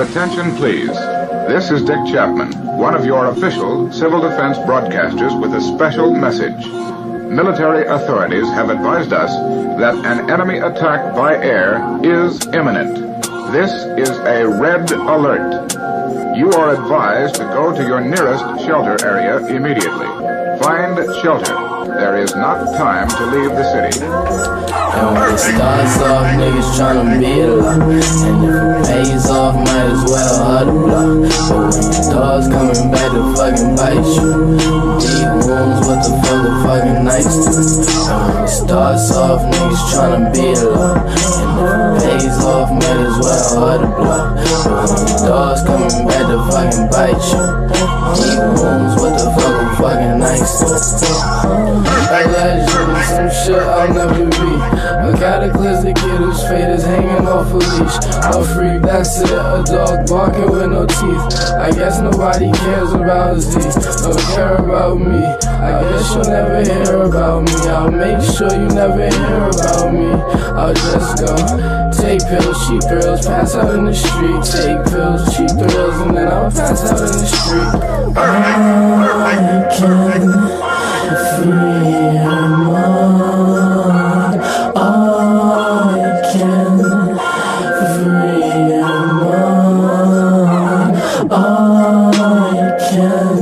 Your attention, please. This is Dick Chapman, one of your official civil defense broadcasters, with a special message. Military authorities have advised us that an enemy attack by air is imminent. This is a red alert. You are advised to go to your nearest shelter area immediately. Find shelter. There is not time to leave the city. And when it starts off, niggas tryna middle up, and if it pays off, might as well huddle up. But when the dogs coming back to fucking bite you, deep wounds, what the fuck the fucking nights do? And when it starts off, niggas tryna middle up, and if it pays off, might as well huddle up. But when the dogs coming back to fucking bite you, deep wounds, what the fuck the fucking nights do? I gotta show me some shit I'll never be. I got a clip to get his faders hanging off a leash. A free backseat, a dog barking with no teeth. I guess nobody cares about his teeth, don't care about me. I guess you'll never hear about me. I'll make sure you never hear about me. I'll just go take pills, cheap thrills, pass out in the street. Take pills, cheap thrills, and then I'll pass out in the street.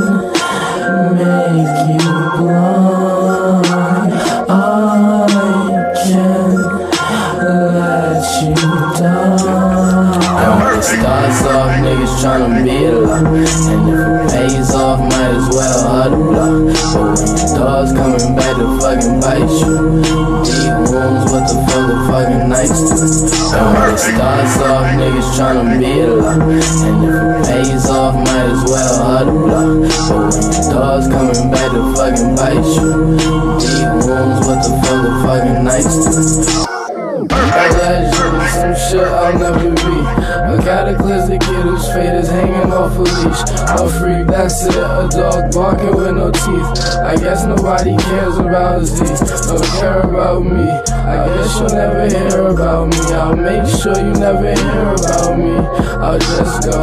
Starts off, niggas tryna middle up, and if it pays off, might as well huddle up. But when the dogs coming back to fucking bite you, deep wounds, what the fucking nights do? And when it starts off, niggas tryna middle up, and if it pays off, might as well huddle up. But when the dogs coming back to fucking bite you, deep wounds, what the fucking nights do? I gotta show me some shit I'll never be. I got a clip to get his faders hanging off a leash. A free backseat, a dog barking with no teeth. I guess nobody cares about his teeth, don't care about me. I guess you'll never hear about me. I'll make sure you never hear about me. I'll just go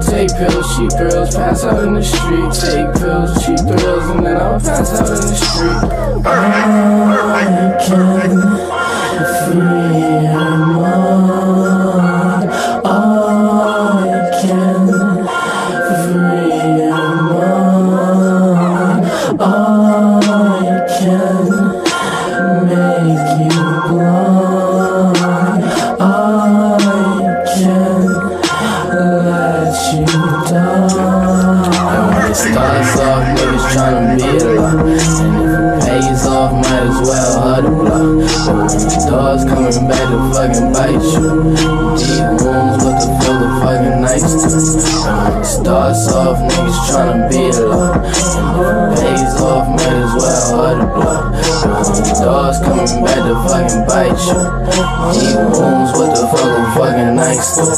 take pills, cheap thrills, pass out in the street. Take pills, cheap thrills, and then I'll pass out in the street. Starts off, niggas tryna middle up, and if it pays off, might as well huddle up. But when the dogs coming back to fucking bite you, deep wounds, what the fucking nights do? And when it starts off, niggas tryna middle up, and if it pays off, might as well huddle up. But when the dogs coming back to fucking bite you, deep wounds, what the fucking nights do?